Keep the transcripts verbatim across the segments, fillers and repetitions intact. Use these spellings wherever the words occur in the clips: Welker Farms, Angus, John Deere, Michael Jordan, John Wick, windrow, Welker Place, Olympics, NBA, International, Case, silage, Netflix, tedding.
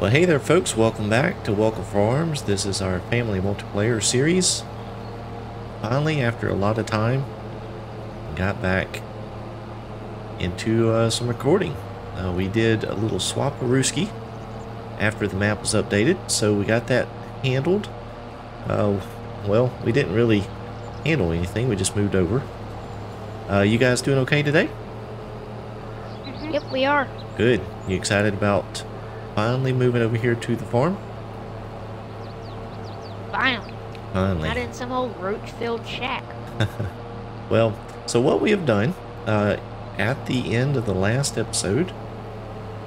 Well, hey there folks, welcome back to Welker Farms. This is our family multiplayer series. Finally, after a lot of time, got back into uh, some recording. Uh, we did a little swaparooski after the map was updated, so we got that handled. Uh, well, we didn't really handle anything, we just moved over. Uh, you guys doing okay today? Yep, we are. Good. You excited about finally moving over here to the farm? Finally. Finally. Not in some old roach-filled shack. Well, so what we have done, uh, at the end of the last episode,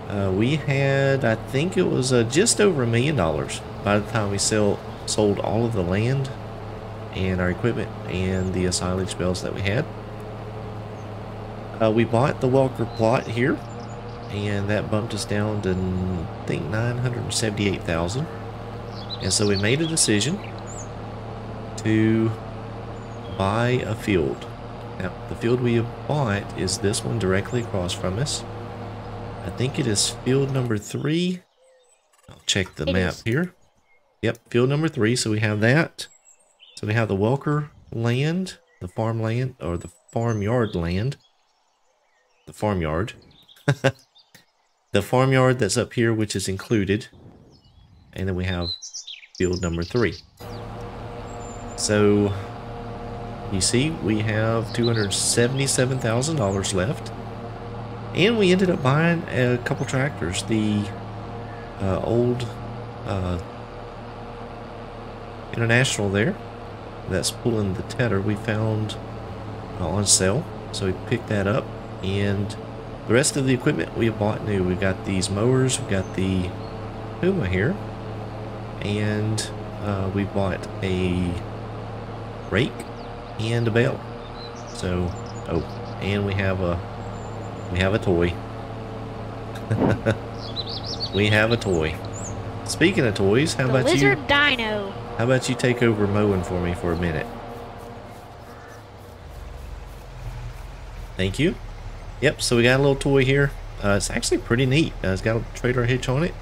uh, we had, I think it was uh, just over a million dollars by the time we sell, sold all of the land and our equipment and the uh, silage bales that we had. Uh, we bought the Welker plot here, and that bumped us down to, I think, nine hundred seventy-eight thousand dollars. And so we made a decision to buy a field. Now, the field we have bought is this one directly across from us. I think it is field number three. I'll check the it map is. here. Yep, field number three. So we have that. So we have the Welker land, the farmland, or the farmyard land. The farmyard. The farmyard that's up here, which is included, and then we have field number three. So you see we have two hundred seventy-seven thousand dollars left, and we ended up buying a couple tractors, the uh, old uh, International there that's pulling the tether we found uh, on sale, so we picked that up, and the rest of the equipment we have bought new. We've got these mowers, we've got the Puma here, and uh, we bought a rake and a bale. So, oh, and we have a we have a toy. We have a toy. Speaking of toys, how the about lizard you? Dino. How about you take over mowing for me for a minute? Thank you. Yep, so we got a little toy here. Uh, it's actually pretty neat. Uh, it's got a trailer hitch on it.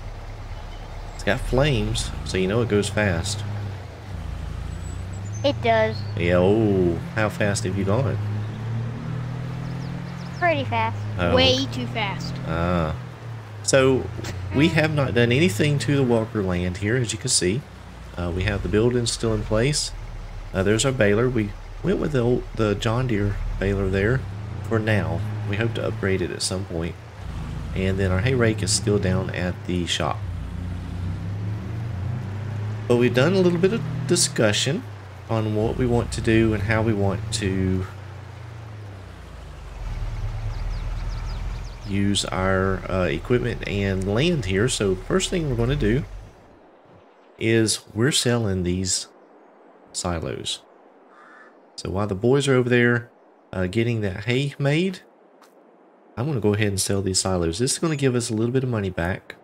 It's got flames, so you know it goes fast. It does. Yeah, oh, how fast have you gone? Pretty fast. Oh. Way too fast. Ah. Uh, so, we have not done anything to the Welker land here, as you can see. Uh, we have the building still in place. Uh, there's our baler. We went with the, old, the John Deere baler there for now. We hope to upgrade it at some point. And then our hay rake is still down at the shop. But we've done a little bit of discussion on what we want to do and how we want to use our uh, equipment and land here. So first thing we're going to do is we're selling these silos. So while the boys are over there uh, getting that hay made, I'm going to go ahead and sell these silos. This is going to give us a little bit of money back.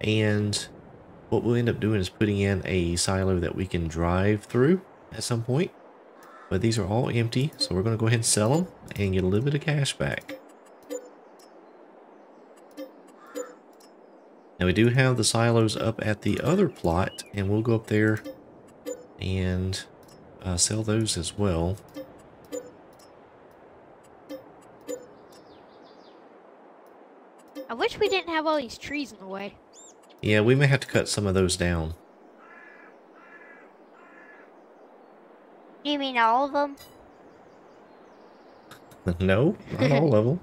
And what we'll end up doing is putting in a silo that we can drive through at some point. But these are all empty, so we're going to go ahead and sell them and get a little bit of cash back. Now we do have the silos up at the other plot, and we'll go up there and uh, sell those as well. I wish we didn't have all these trees in the way. Yeah, we may have to cut some of those down. You mean all of them? No, not all of them.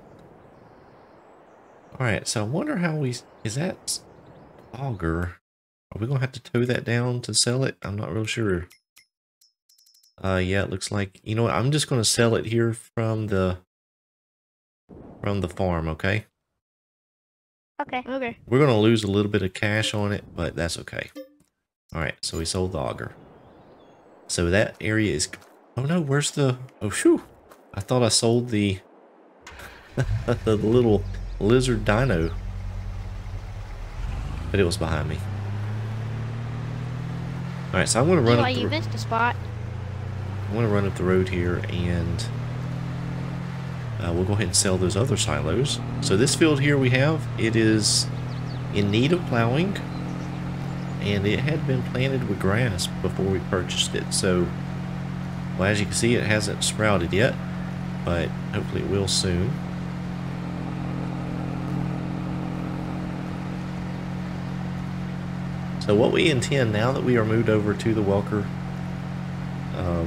Alright, so I wonder how we... Is that auger? Are we going to have to tow that down to sell it? I'm not real sure. Uh, yeah, it looks like... You know what, I'm just going to sell it here from the... From the farm, okay? Okay. Okay. We're gonna lose a little bit of cash on it, but that's okay. All right. So we sold the auger. So that area is. Oh no! Where's the? Oh shoo! I thought I sold the the little lizard dino, but it was behind me. All right. So I'm gonna run. Well, up you the, missed a spot. I'm gonna run up the road here, and Uh, we'll go ahead and sell those other silos. So this field here we have, it is in need of plowing, and it had been planted with grass before we purchased it. So, well, as you can see, it hasn't sprouted yet, but hopefully it will soon. So what we intend, now that we are moved over to the Welker, uh,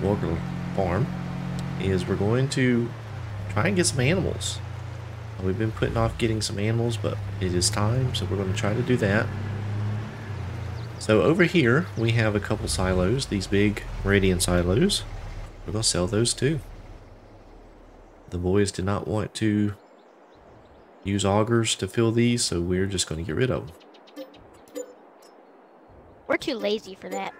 Welker farm, is we're going to try and get some animals. We've been putting off getting some animals, but it is time, so we're going to try to do that. So over here, we have a couple silos, these big radiant silos. We're going to sell those too. The boys did not want to use augers to fill these, so we're just going to get rid of them. We're too lazy for that.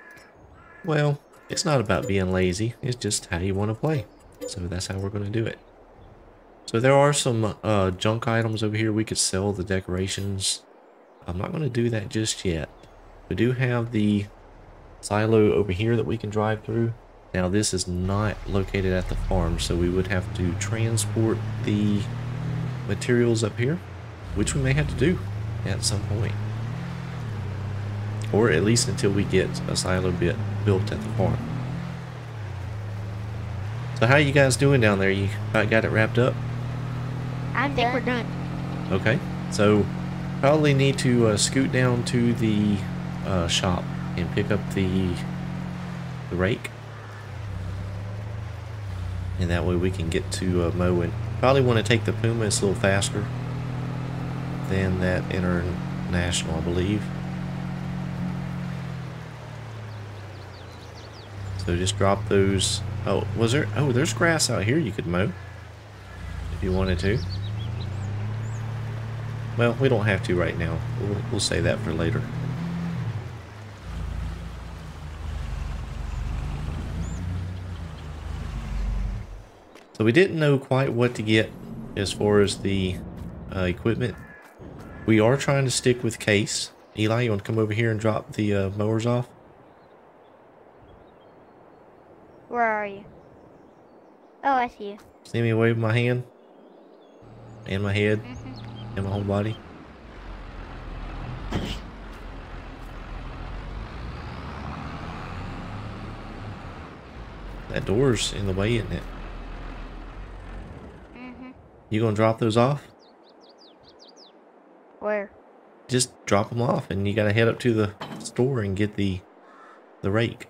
Well, it's not about being lazy. It's just how you want to play. So that's how we're going to do it. So there are some uh, junk items over here. We could sell the decorations. I'm not going to do that just yet. We do have the silo over here that we can drive through. Now this is not located at the farm, so we would have to transport the materials up here, which we may have to do at some point. Or at least until we get a silo bit built at the farm. So how are you guys doing down there? You about got it wrapped up? I think we're done. Okay, so probably need to uh, scoot down to the uh, shop and pick up the, the rake. And that way we can get to uh, mowing. Probably want to take the Puma. It's a little faster than that International, I believe. So just drop those. Oh, was there? Oh, there's grass out here you could mow if you wanted to. Well, we don't have to right now. We'll, we'll save that for later. So we didn't know quite what to get as far as the uh, equipment. We are trying to stick with Case. Eli, you want to come over here and drop the uh, mowers off? Where are you? Oh, I see you. See me wave my hand? And my head? Mm-hmm. And my whole body? That door's in the way, isn't it? Mm-hmm. You gonna drop those off? Where? Just drop them off, and you gotta head up to the store and get the, the rake.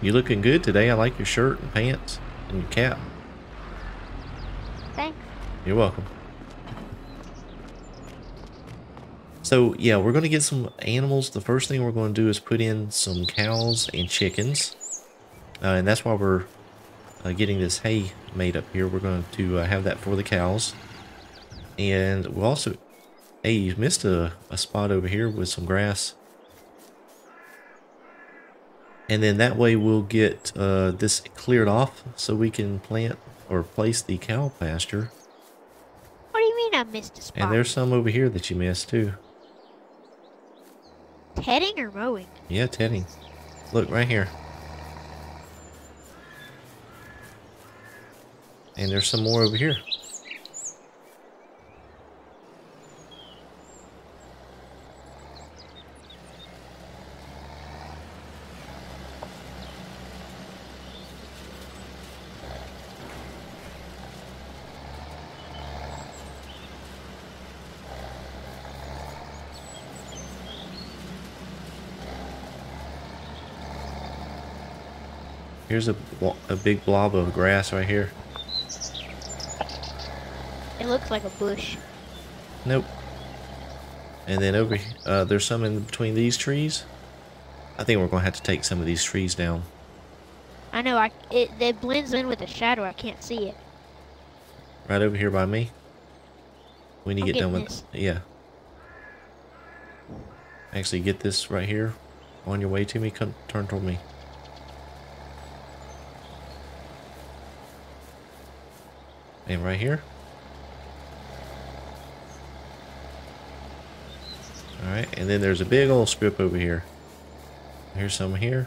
You looking good today. I like your shirt and pants and your cap. Thanks. You're welcome. So yeah, we're going to get some animals. The first thing we're going to do is put in some cows and chickens. Uh, and that's why we're uh, getting this hay made up here. We're going to uh, have that for the cows. And we'll also... Hey, you missed a, a spot over here with some grass. And then that way we'll get uh, this cleared off so we can plant or place the cow pasture. What do you mean I missed a spot? And there's some over here that you missed too. Tedding or mowing? Yeah, tedding. Look right here. And there's some more over here. Here's a, a big blob of grass right here. It looks like a bush. Nope. And then over here, uh, there's some in between these trees. I think we're going to have to take some of these trees down. I know. I it, it blends in with the shadow. I can't see it. Right over here by me. We need to get done with this. Yeah. Actually, get this right here. On your way to me, come turn toward me. And right here. Alright, and then there's a big old strip over here. Here's some here.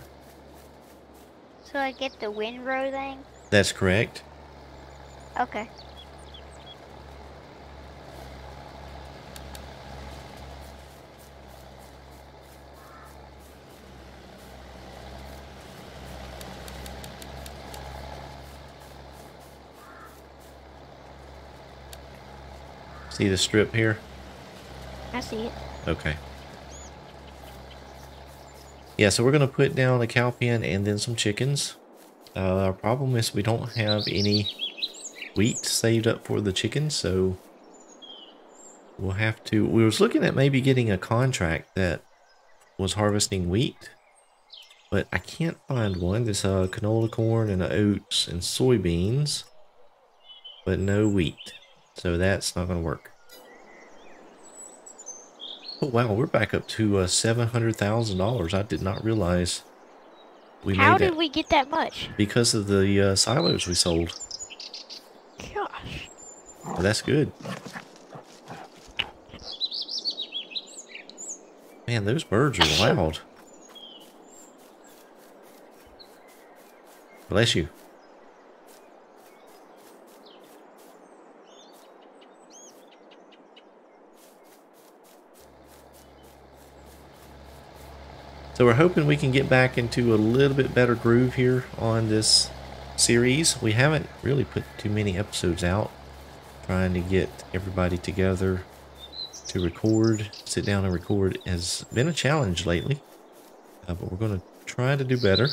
So I get the windrow thing? That's correct. Okay. See the strip here? I see it. Okay. Yeah, so we're going to put down a cow pen and then some chickens. Uh, our problem is we don't have any wheat saved up for the chickens, so we'll have to... We was looking at maybe getting a contract that was harvesting wheat, but I can't find one. There's uh, canola corn and oats and soybeans, but no wheat. So that's not going to work. Oh, wow, we're back up to uh, seven hundred thousand dollars. I did not realize we made it. How did we get that much? Because of the uh, silos we sold. Gosh. Well, that's good. Man, those birds are loud. Bless you. So we're hoping we can get back into a little bit better groove here on this series. We haven't really put too many episodes out, trying to get everybody together to record, sit down and record has been a challenge lately, uh, but we're going to try to do better.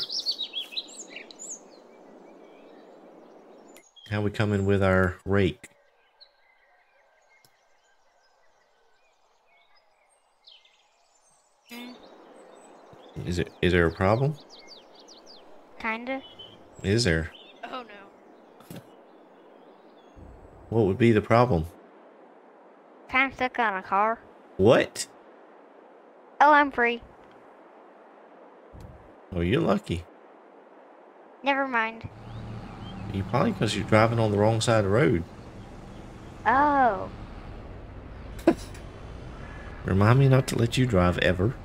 How we coming with our rake? Is it? Is there a problem? Kinda. Is there? Oh no. What would be the problem? Kind of stuck on a car. What? Oh, I'm free. Oh, you're lucky. Never mind. You probably because you're driving on the wrong side of the road. Oh. Remind me not to let you drive ever.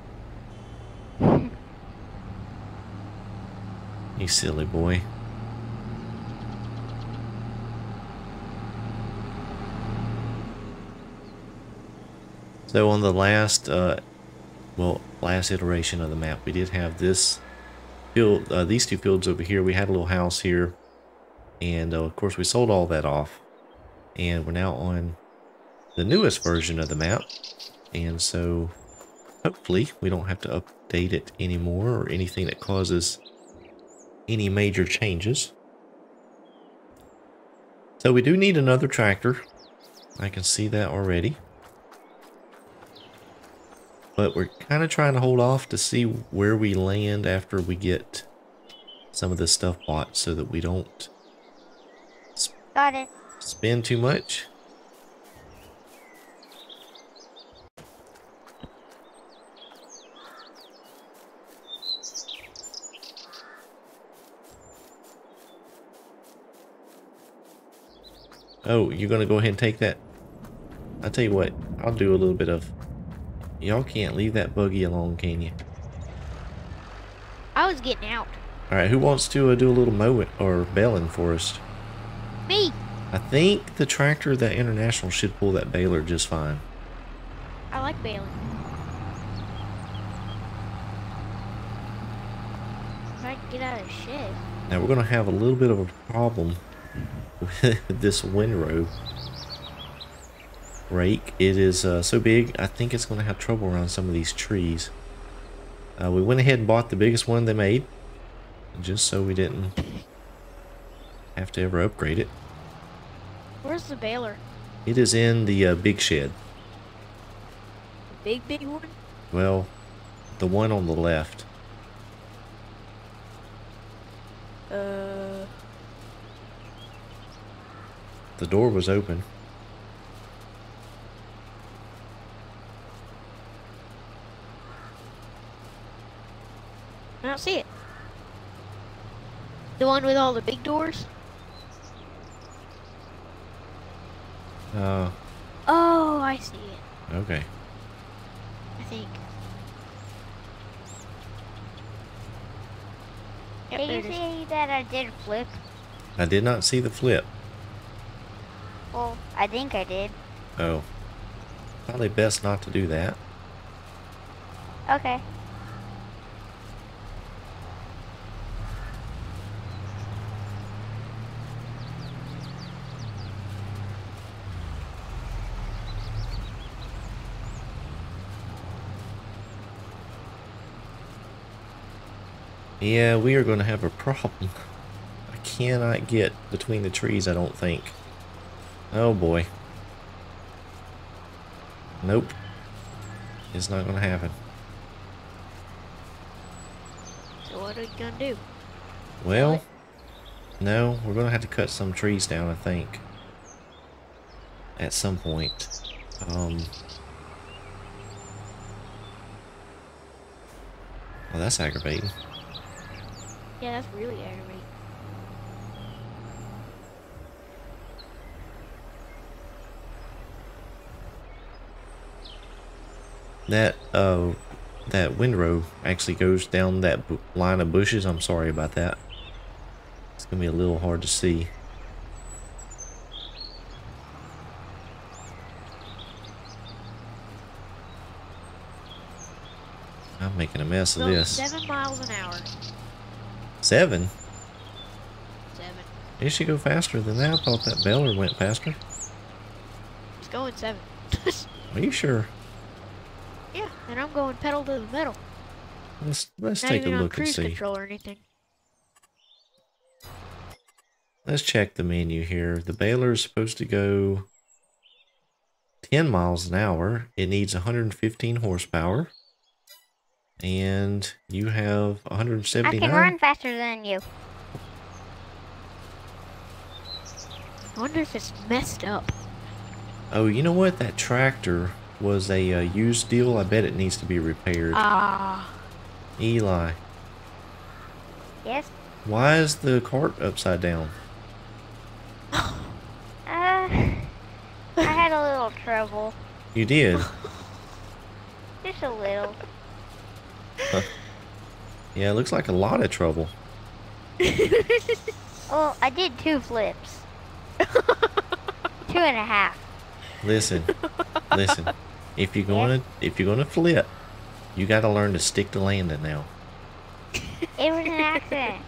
You silly boy. So on the last, uh, well, last iteration of the map, we did have this field, uh, these two fields over here. We had a little house here, and uh, of course we sold all that off, and we're now on the newest version of the map, and so hopefully we don't have to update it anymore or anything that causes any major changes. So we do need another tractor. I can see that already. But we're kind of trying to hold off to see where we land after we get some of this stuff bought so that we don't sp Got it. spend too much. Oh, you're going to go ahead and take that? I'll tell you what, I'll do a little bit of... Y'all can't leave that buggy alone, can you? I was getting out. Alright, who wants to uh, do a little mowing or baling for us? Me! I think the tractor, that International, should pull that baler just fine. I like baling. If I can get out of the shed. Now we're going to have a little bit of a problem with this windrow rake. It is uh, so big, I think it's going to have trouble around some of these trees. Uh, we went ahead and bought the biggest one they made, just so we didn't have to ever upgrade it. Where's the baler? It is in the uh, big shed. The big, big one? Well, the one on the left. Uh... The door was open. I don't see it. The one with all the big doors? Uh, oh, I see it. Okay. I think. Did you see that I did flip? I did not see the flip. Well, I think I did. Oh. Probably best not to do that. Okay. Yeah, we are going to have a problem. I cannot get between the trees, I don't think. Oh boy. Nope. It's not going to happen. So what are we going to do? Well, no, we're going to have to cut some trees down, I think. At some point. Um... Well, that's aggravating. Yeah, that's really aggravating. That, uh, that windrow actually goes down that b line of bushes. I'm sorry about that. It's gonna be a little hard to see. I'm making a mess of this. Seven miles an hour. Seven? Seven. It should go faster than that. I thought that baler went faster. It's going seven. Are you sure? Yeah, and I'm going pedal to the metal. Let's let's take a look and see. Not even on cruise control or anything. Let's check the menu here. The baler is supposed to go ten miles an hour. It needs one hundred fifteen horsepower. And you have one hundred seventy-nine. I can run faster than you. I wonder if it's messed up. Oh, you know what? That tractor was a uh, used deal. I bet it needs to be repaired. Ah. Uh, Eli. Yes? Why is the cart upside down? uh, I had a little trouble. You did? Just a little. Huh. Yeah, it looks like a lot of trouble. Well, I did two flips. Two and a half. Listen, listen. If you're gonna yeah. if you're gonna flip, you gotta learn to stick to landing now. It was an accident.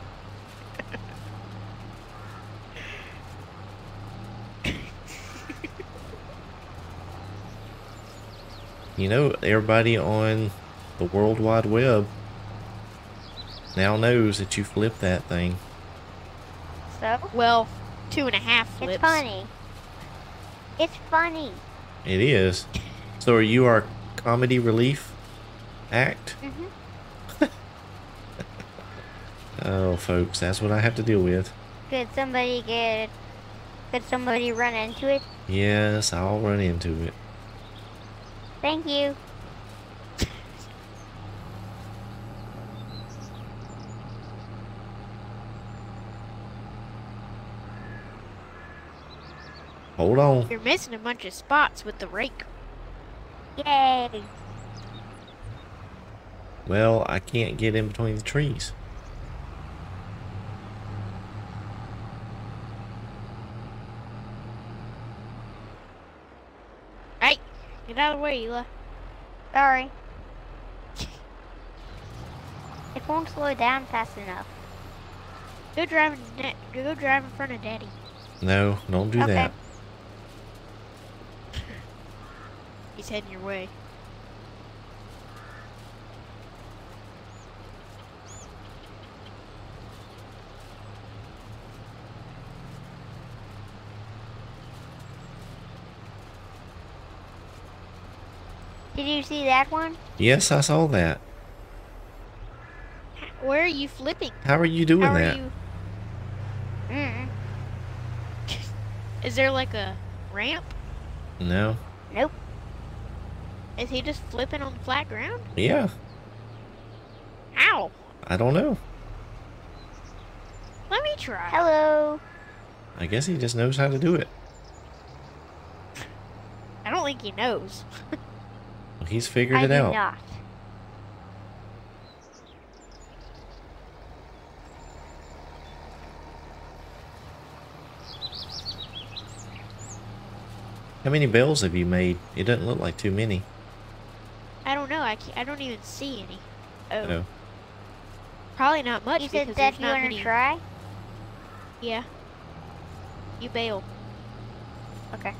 You know, everybody on the World Wide Web now knows that you flip that thing. So? Well, two and a half flips. It's funny. It's funny. It is. So are you our comedy relief act? Mm-hmm. Oh, folks, that's what I have to deal with. Could somebody get... Could somebody run into it? Yes, I'll run into it. Thank you. Hold on. You're missing a bunch of spots with the rake. Yay! Well, I can't get in between the trees. Hey! Get out of the way, Eli. Sorry. It won't slow down fast enough. Go drive, go drive in front of Daddy. No, don't do okay. that. He's heading your way. Did you see that one? Yes, I saw that. Where are you flipping? How are you doing How are that? You... Mm. Is there like a ramp? No. Nope. Is he just flipping on the flat ground? Yeah. Ow. I don't know. Let me try. Hello. I guess he just knows how to do it. I don't think he knows. Well, he's figured I it out. I do not. How many bales have you made? It doesn't look like too many. I don't know. I can't, I don't even see any. Oh. No. Probably not much. You said that you want to try? Yeah. You bail. Okay.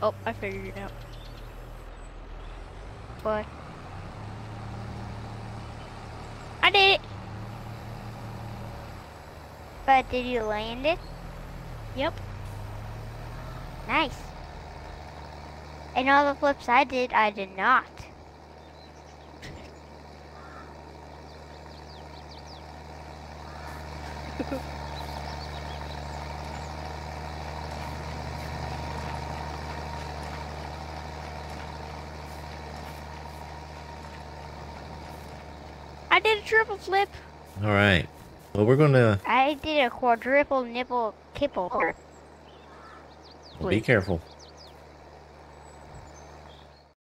Oh, I figured it out. What? I did it! But did you land it? Yep. Nice. And all the flips I did, I did not. I did a triple flip. All right. Well, we're gonna. I did a quadruple nipple kipple. Oh. Well, be careful.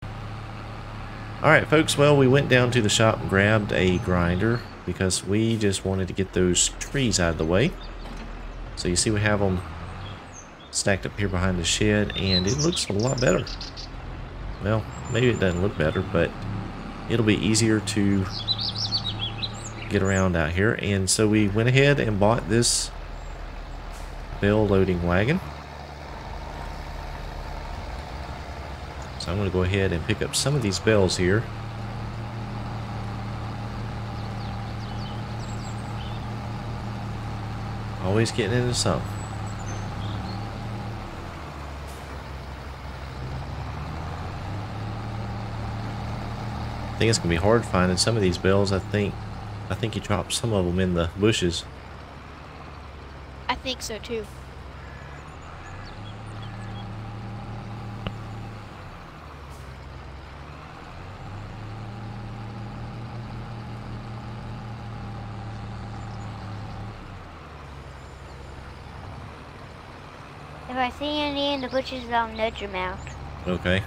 All right, folks. Well, we went down to the shop and grabbed a grinder because we just wanted to get those trees out of the way. So you see we have them stacked up here behind the shed, and it looks a lot better. Well, maybe it doesn't look better, but it'll be easier to get around out here. And so we went ahead and bought this bale loading wagon. So I'm going to go ahead and pick up some of these bales here. Always getting into something. I think it's going to be hard finding some of these bales. I think I think he dropped some of them in the bushes. I think so too. If I see any in the bushes, I'll nudge them out. Okay.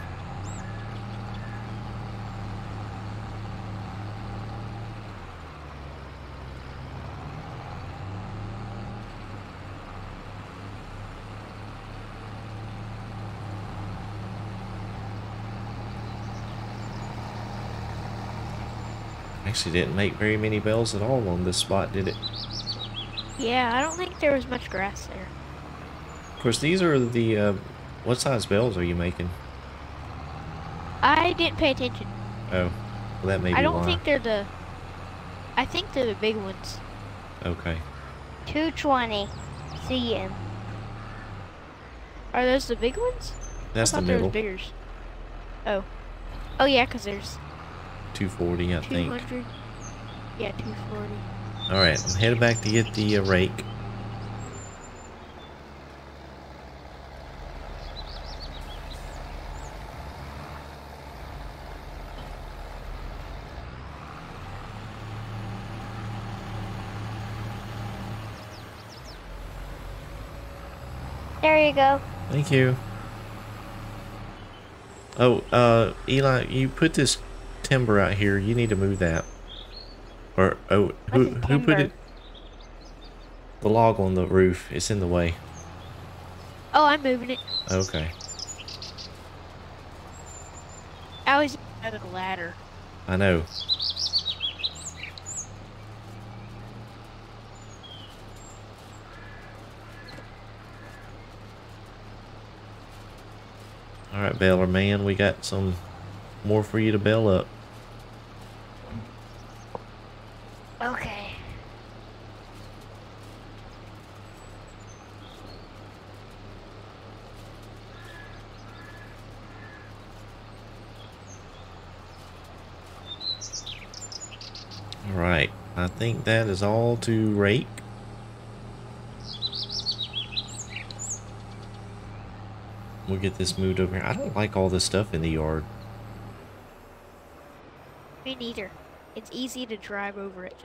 Actually didn't make very many bales at all on this spot, did it? Yeah, I don't think there was much grass there. Of course, these are the, uh, what size bales are you making? I didn't pay attention. Oh, well that may be why. I don't think they're the, I think they're the big ones. Okay. two twenty C M. Are those the big ones? That's the middle. I thought there was biggers. Oh. Oh yeah, because there's two forty, I think. Yeah, two forty. Alright, I'm headed back to get the uh, rake. There you go. Thank you. Oh, uh, Eli, you put this timber out here. You need to move that. Or oh, who who put it? The log on the roof. It's in the way. Oh, I'm moving it. Okay. I always have a ladder. I know. All right, baler man, we got some more for you to bail up. Okay. All right. I think that is all to rake. We'll get this moved over here. I don't like all this stuff in the yard. Me neither. It's easy to drive over it.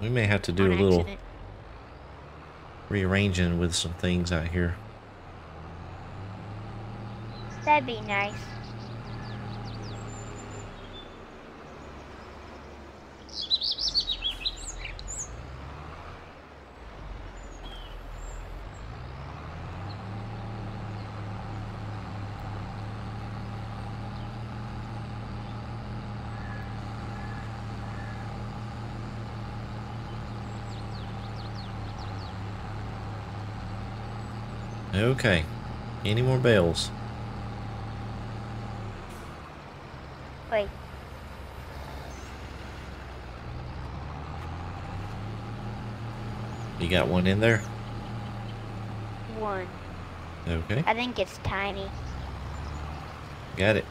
We may have to do a little rearranging with some things out here. That'd be nice. Okay. Any more bells? Wait. You got one in there? One. Okay. I think it's tiny. Got it.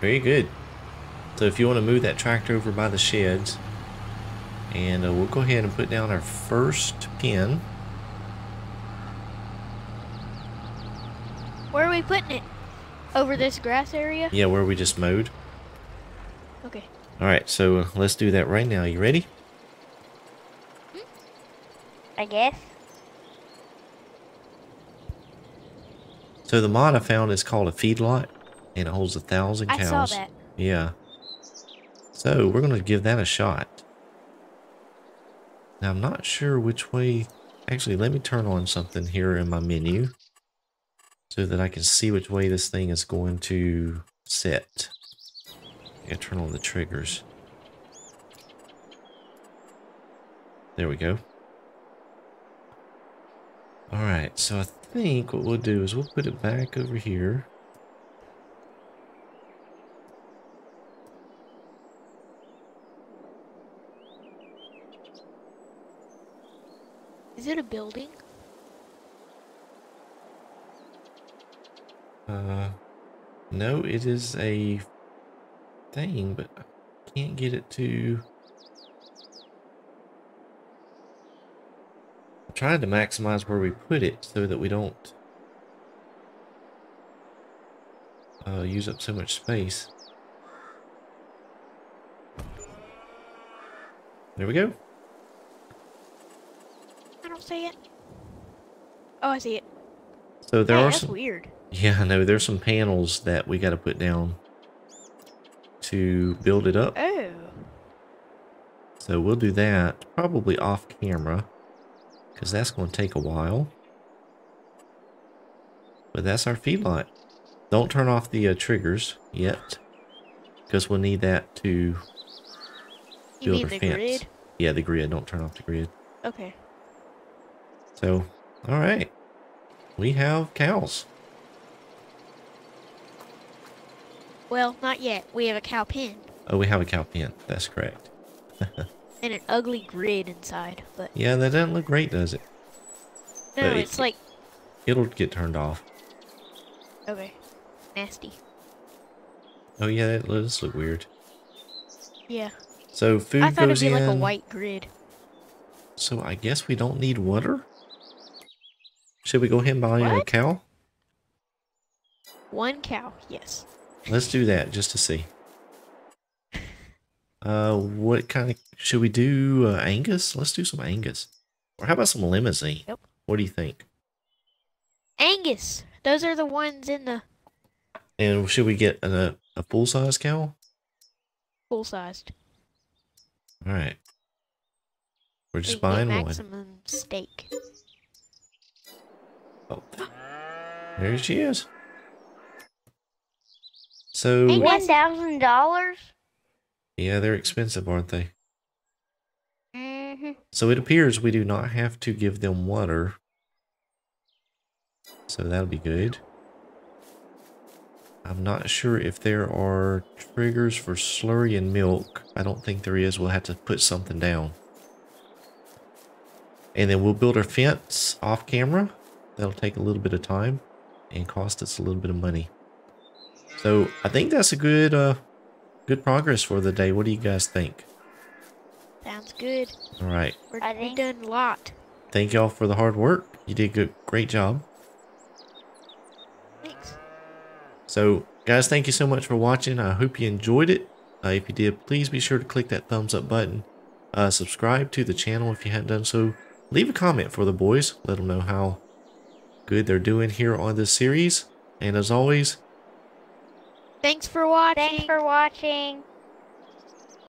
Very good. So if you want to move that tractor over by the sheds, and uh, we'll go ahead and put down our first pin. Where are we putting it? Over this grass area? Yeah, where we just mowed. Okay. Alright, so uh, let's do that right now. You ready? I guess. So the mod I found is called a feedlot, and it holds a thousand cows. I saw that. Yeah. So we're going to give that a shot. Now I'm not sure which way. Actually, let me turn on something here in my menu so that I can see which way this thing is going to set. Yeah, turn on the triggers. There we go. Alright, so I think what we'll do is we'll put it back over here. Is it a building? Uh, no, it is a thing, but I can't get it to... Trying to maximize where we put it so that we don't uh, use up so much space. There we go. I don't see it. Oh, I see it. So there hey, are that's some weird. Yeah, I know there's some panels that we got to put down to build it up. Oh. So we'll do that probably off camera, because that's going to take a while. But that's our feedlot. Don't turn off the uh, triggers yet, because we'll need that to build our fence. You mean the grid? Yeah, the grid. Don't turn off the grid. Okay. So, all right. We have cows. Well, not yet. We have a cow pen. Oh, we have a cow pen. That's correct. And an ugly grid inside, but yeah, that doesn't look great, does it? No, but it's it, like it'll get turned off. Okay, nasty. Oh yeah, that does look weird. Yeah. So food I thought goes it'd be in like a white grid. So I guess we don't need water. Should we go ahead and buy what? a cow? One cow, yes. Let's do that just to see. Uh, what kind of, should we do uh, Angus? Let's do some Angus. Or how about some limousine? Yep. What do you think? Angus! Those are the ones in the... And should we get a, a full-sized cow? Full-sized. Alright. We're just we buying one. Maximum steak. Oh. There she is. So... one thousand dollars? Yeah, they're expensive, aren't they? Mm-hmm. So it appears we do not have to give them water. So that'll be good. I'm not sure if there are triggers for slurry and milk. I don't think there is. We'll have to put something down. And then we'll build our fence off camera. That'll take a little bit of time and cost us a little bit of money. So I think that's a good... Uh, Good progress for the day. What do you guys think? Sounds good. All right. We're, we've done a lot. Thank y'all for the hard work. You did good. Great job. Thanks. So, guys, thank you so much for watching. I hope you enjoyed it. Uh, if you did, please be sure to click that thumbs up button. Uh, subscribe to the channel if you haven't done so. Leave a comment for the boys. Let them know how good they're doing here on this series. And as always... Thanks for watching. Thanks for watching.